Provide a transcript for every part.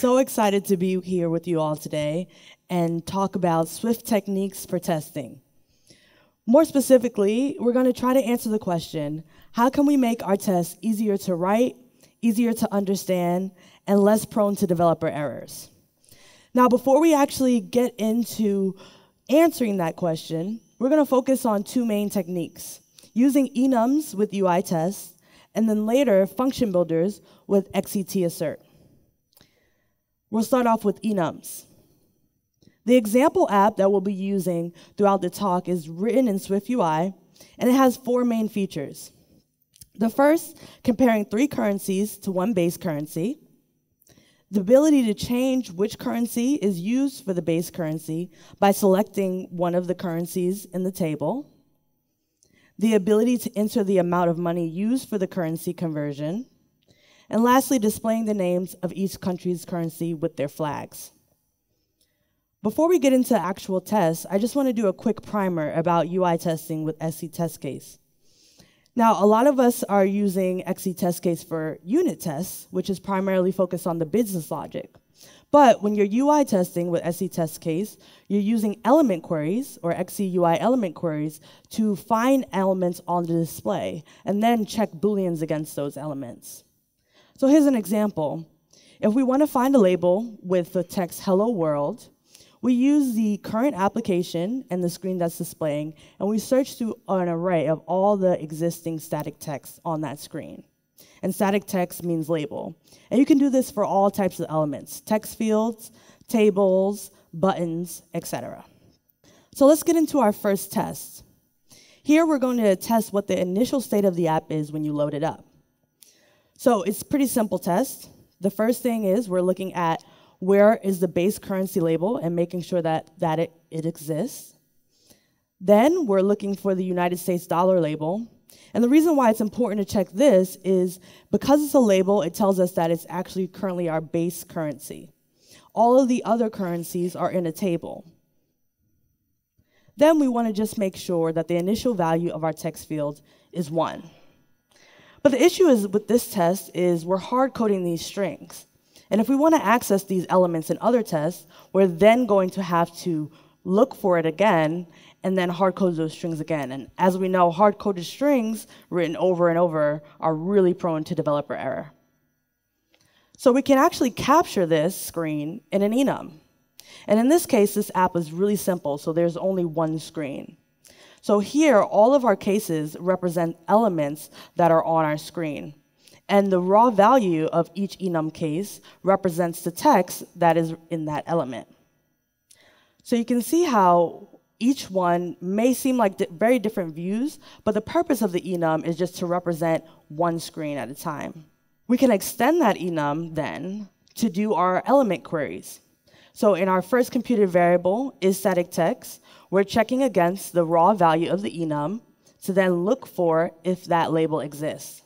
so excited to be here with you all today and talk about Swift techniques for testing. More specifically, we're going to try to answer the question, how can we make our tests easier to write, easier to understand, and less prone to developer errors? Now, before we actually get into answering that question, we're going to focus on two main techniques, using enums with UI tests, and then later function builders with XCTAssert. We'll start off with enums. The example app that we'll be using throughout the talk is written in SwiftUI, and it has four main features. The first, comparing three currencies to one base currency. The ability to change which currency is used for the base currency by selecting one of the currencies in the table. The ability to enter the amount of money used for the currency conversion. And lastly, displaying the names of each country's currency with their flags. Before we get into actual tests, I just want to do a quick primer about UI testing with XCTestCase. Now, a lot of us are using XCTestCase for unit tests, which is primarily focused on the business logic. But when you're UI testing with XCTestCase, you're using element queries, or XCUIElement queries, to find elements on the display and then check Booleans against those elements. So here's an example. If we want to find a label with the text Hello World, we use the current application and the screen that's displaying, and we search through an array of all the existing static text on that screen. And static text means label. And you can do this for all types of elements, text fields, tables, buttons, etc. So let's get into our first test. Here we're going to test what the initial state of the app is when you load it up. So it's a pretty simple test. The first thing is we're looking at where is the base currency label and making sure that it exists. Then we're looking for the United States dollar label. And the reason why it's important to check this is because it's a label, it tells us that it's actually currently our base currency. All of the other currencies are in a table. Then we want to just make sure that the initial value of our text field is 1. But the issue is with this test is we're hard coding these strings. And if we want to access these elements in other tests, we're then going to have to look for it again and then hard-code those strings again. And as we know, hard-coded strings written over and over are really prone to developer error. So we can actually capture this screen in an enum. And in this case, this app is really simple, so there's only one screen. So here, all of our cases represent elements that are on our screen. And the raw value of each enum case represents the text that is in that element. So you can see how each one may seem like very different views, but the purpose of the enum is just to represent one screen at a time. We can extend that enum then to do our element queries. So in our first computed variable is static text, we're checking against the raw value of the enum to then look for if that label exists.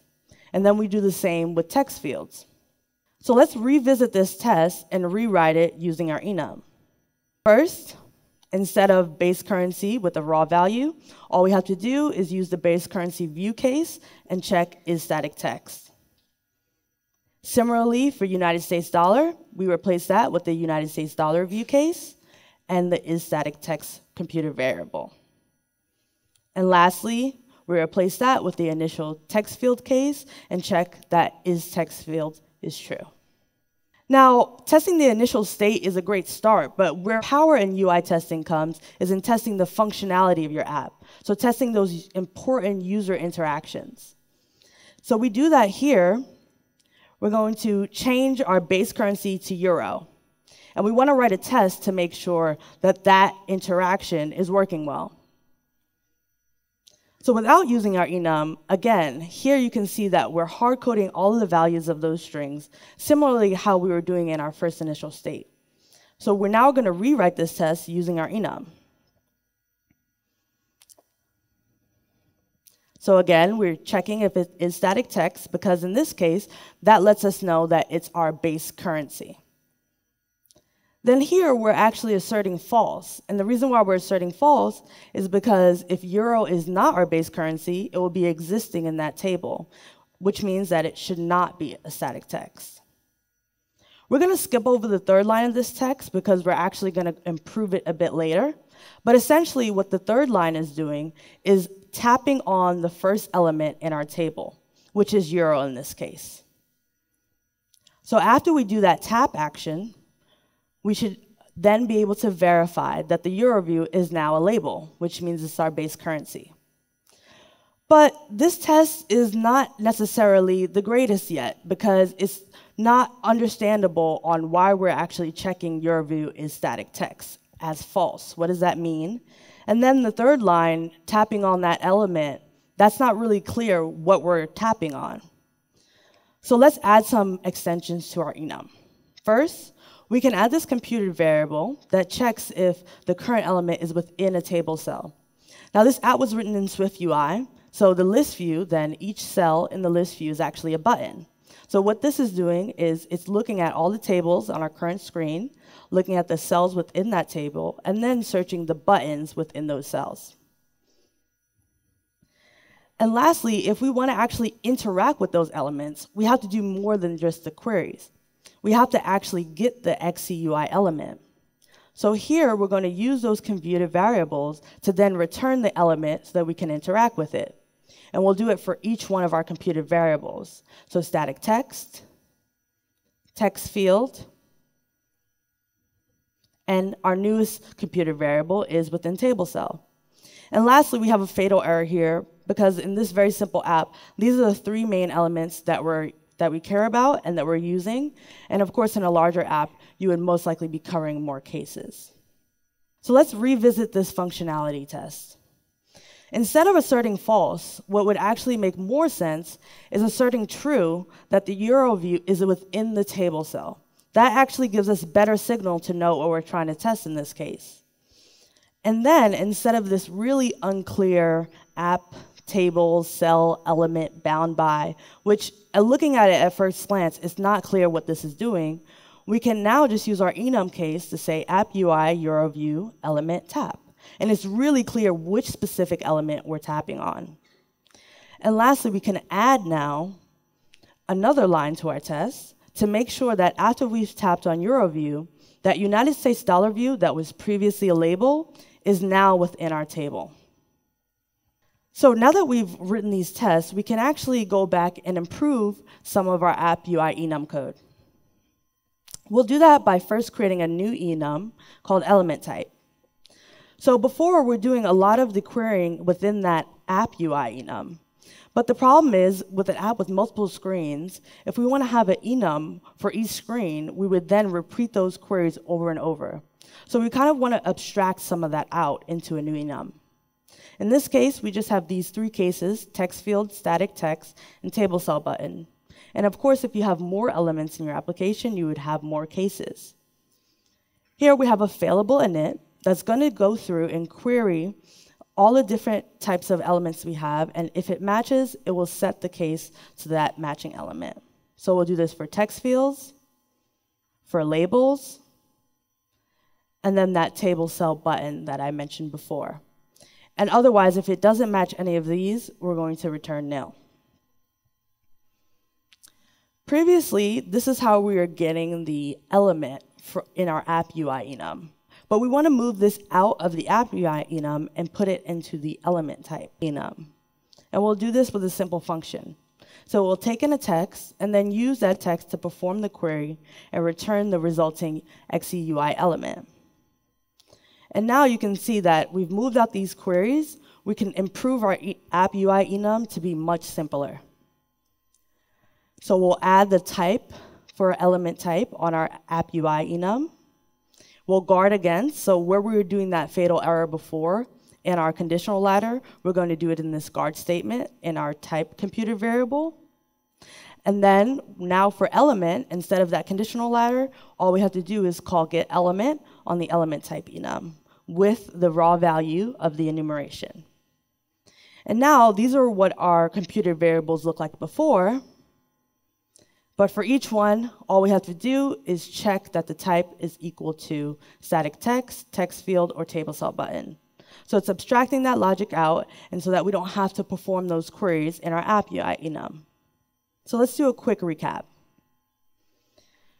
And then we do the same with text fields. So let's revisit this test and rewrite it using our enum. First, instead of base currency with a raw value, all we have to do is use the base currency view case and check is static text. Similarly, for United States dollar, we replace that with the United States dollar view case and the is static text computer variable. And lastly, we replace that with the initial text field case and check that is text field is true. Now, testing the initial state is a great start, but where power in UI testing comes is in testing the functionality of your app, so testing those important user interactions. So we do that here. We're going to change our base currency to euro, and we want to write a test to make sure that that interaction is working well. So without using our enum, again, here you can see that we're hard coding all of the values of those strings, similarly how we were doing in our first initial state. So we're now going to rewrite this test using our enum. So again, we're checking if it is static text, because in this case, that lets us know that it's our base currency. Then here, we're actually asserting false. And the reason why we're asserting false is because if euro is not our base currency, it will be existing in that table, which means that it should not be a static text. We're going to skip over the third line of this text because we're actually going to improve it a bit later. But essentially what the third line is doing is tapping on the first element in our table, which is euro in this case. So after we do that tap action, we should then be able to verify that the euro view is now a label, which means it's our base currency. But this test is not necessarily the greatest yet because it's not understandable on why we're actually checking EuroView is static text as false. What does that mean? And then the third line, tapping on that element, that's not really clear what we're tapping on. So let's add some extensions to our enum. First, we can add this computed variable that checks if the current element is within a table cell. Now this app was written in SwiftUI, so the list view, then each cell in the list view is actually a button. So what this is doing is it's looking at all the tables on our current screen, looking at the cells within that table, and then searching the buttons within those cells. And lastly, if we want to actually interact with those elements, we have to do more than just the queries. We have to actually get the XCUI element. So here, we're going to use those computed variables to then return the element so that we can interact with it. And we'll do it for each one of our computed variables. So static text, text field, and our newest computed variable is within table cell. And lastly, we have a fatal error here, because in this very simple app, these are the three main elements that we care about and that we're using. And of course, in a larger app, you would most likely be covering more cases. So let's revisit this functionality test. Instead of asserting false, what would actually make more sense is asserting true that the euro view is within the table cell. That actually gives us better signal to know what we're trying to test in this case. And then, instead of this really unclear app, table, cell, element, bound by, which looking at it at first glance, it's not clear what this is doing, we can now just use our enum case to say app UI, euro view, element, tap. And it's really clear which specific element we're tapping on. And lastly, we can add now another line to our test to make sure that after we've tapped on EuroView, that United States dollar view that was previously a label is now within our table. So now that we've written these tests, we can actually go back and improve some of our app UI enum code. We'll do that by first creating a new enum called element type. So before, we're doing a lot of the querying within that app UI enum. But the problem is, with an app with multiple screens, if we want to have an enum for each screen, we would then repeat those queries over and over. So we kind of want to abstract some of that out into a new enum. In this case, we just have these three cases, text field, static text, and table cell button. And of course, if you have more elements in your application, you would have more cases. Here we have a failable init that's going to go through and query all the different types of elements we have, and if it matches, it will set the case to that matching element. So we'll do this for text fields, for labels, and then that table cell button that I mentioned before. And otherwise, if it doesn't match any of these, we're going to return nil. Previously, this is how we were getting the element in our app UI enum. But we want to move this out of the app UI enum and put it into the element type enum. And we'll do this with a simple function. So we'll take in a text and then use that text to perform the query and return the resulting XCUI element. And now you can see that we've moved out these queries. We can improve our app UI enum to be much simpler. So we'll add the type for element type on our app UI enum. We'll guard against, so where we were doing that fatal error before in our conditional ladder, we're going to do it in this guard statement in our type computed variable. And then now for element, instead of that conditional ladder, all we have to do is call get element on the element type enum with the raw value of the enumeration. And now these are what our computed variables look like before. But for each one, all we have to do is check that the type is equal to static text, text field, or table cell button. So it's abstracting that logic out, and so that we don't have to perform those queries in our app UI enum. So let's do a quick recap.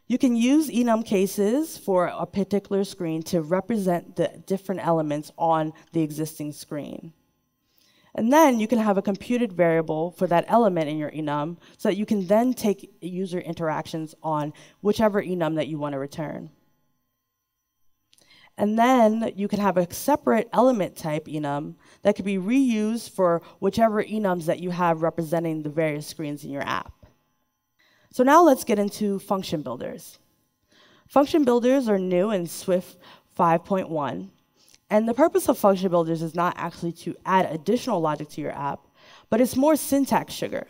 You can use enum cases for a particular screen to represent the different elements on the existing screen. And then you can have a computed variable for that element in your enum so that you can then take user interactions on whichever enum that you want to return. And then you can have a separate element type enum that could be reused for whichever enums that you have representing the various screens in your app. So now let's get into function builders. Function builders are new in Swift 5.1. And the purpose of function builders is not actually to add additional logic to your app, but it's more syntax sugar,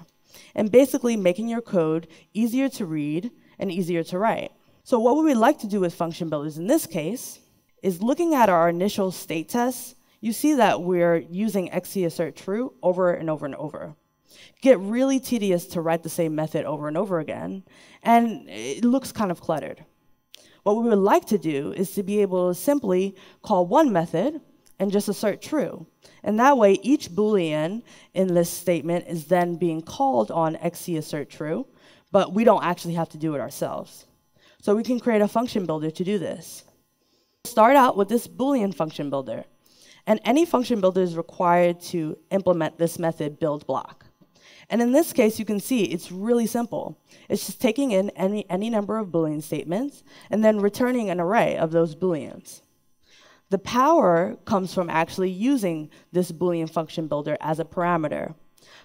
and basically making your code easier to read and easier to write. So what would we like to do with function builders in this case is looking at our initial state tests, you see that we're using XCTAssertTrue over and over and over. Get really tedious to write the same method over and over again, and it looks kind of cluttered. What we would like to do is to be able to simply call one method and just assert true. And that way, each Boolean in this statement is then being called on XCTAssertTrue, but we don't actually have to do it ourselves. So we can create a function builder to do this. Start out with this Boolean function builder. And any function builder is required to implement this method build block. And in this case, you can see it's really simple. It's just taking in any number of Boolean statements and then returning an array of those Booleans. The power comes from actually using this Boolean function builder as a parameter.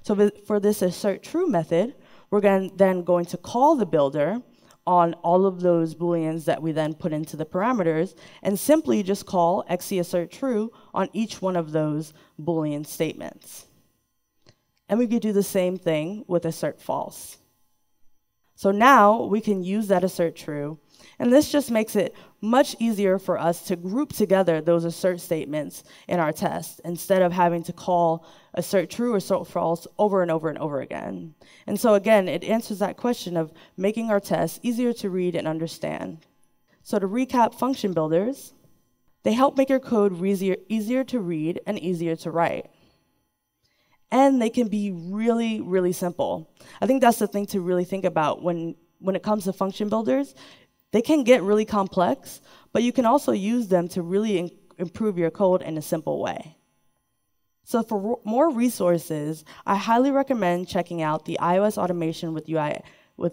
So for this assert true method, we're then going to call the builder on all of those Booleans that we then put into the parameters and simply just call XCTAssertTrue on each one of those Boolean statements. And we could do the same thing with assert false. So now we can use that assert true, and this just makes it much easier for us to group together those assert statements in our test instead of having to call assert true or assert false over and over and over again. And so again, it answers that question of making our tests easier to read and understand. So to recap, function builders, they help make your code easier to read and easier to write. And they can be really, really simple. I think that's the thing to really think about when it comes to function builders. They can get really complex, but you can also use them to really improve your code in a simple way. So for more resources, I highly recommend checking out the iOS Automation with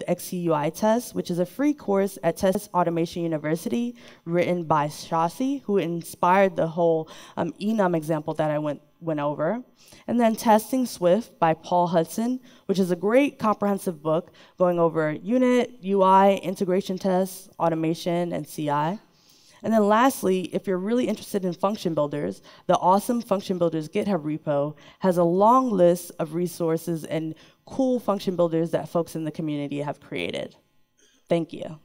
XCUI Test, which is a free course at Test Automation University written by Shasi, who inspired the whole enum example that I went over. And then Testing Swift by Paul Hudson, which is a great comprehensive book going over unit, UI, integration tests, automation, and CI. And then lastly, if you're really interested in function builders, the awesome Function Builders GitHub repo has a long list of resources and cool function builders that folks in the community have created. Thank you.